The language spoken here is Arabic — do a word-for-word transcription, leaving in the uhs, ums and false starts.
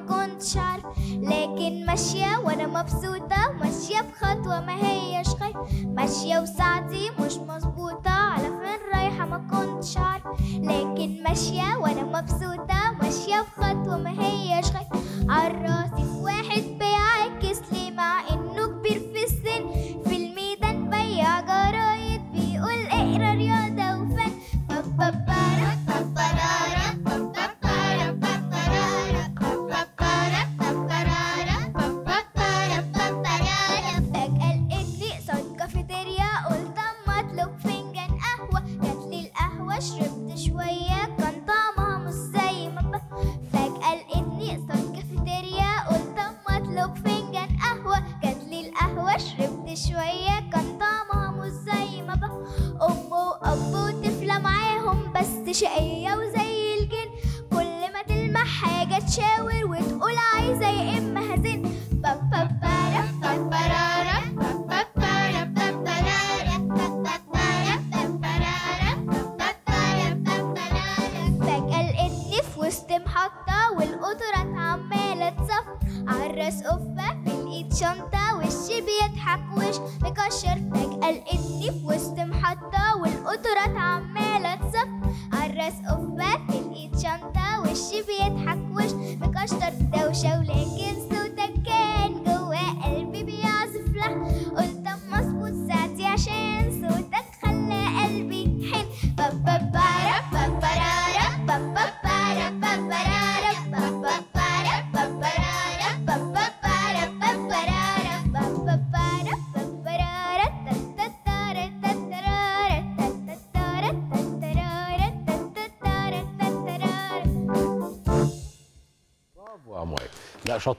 ما كنتش عارف، لكن ماشية وانا مبسوطة، ماشية بخطوة ما هيش خايفة، ماشية وساعتي مش مظبوطة، على فين رايحة ما كنتش عارف، لكن ماشية وانا مبسوطة، ماشية بخطوة ما هيش خايفة، عالراسي في واحد بيعاكس لي مع انه كبير في السن، في الميدان بيع جرايد بيقول اقرا رياضة وفن، بابا شوية كان طعمها مش زي ما بقى، أم وأب وطفلة معاهم بس شقية وزي الجن، كل ما تلمح حاجة تشاور وتقول عايزة يا إما هزن، بابابارا بابارارا بابارا بابارارا بابارا بابارارا بابارا بابارارا. فجأة لقيتني في وسط محطة والقطرات عمالة تسافر، عالراس قفة في الإيد شنطة وشي بيضحك وش مكشر، فجأة لقيتني في وسط محطة والقطرات عمالة تسافر، عالراس قفة في الإيد شنطة وشي بيضحك وش مكشر، دوشة ولكن صوتك كان جوا قلبي بيعزف لحن، قلت أما أظبط ساعتي عشان صوتك خلى قلبي يحن، بابابارا بابارارا بابابارا بابارارا بابابارا بابارارا بابابارا بابارارا بابابارا بابارارا تتتارا تتتارا تتتارا تتتارا تتتارا تتتارا. برافو يا مايك، لا شاطر.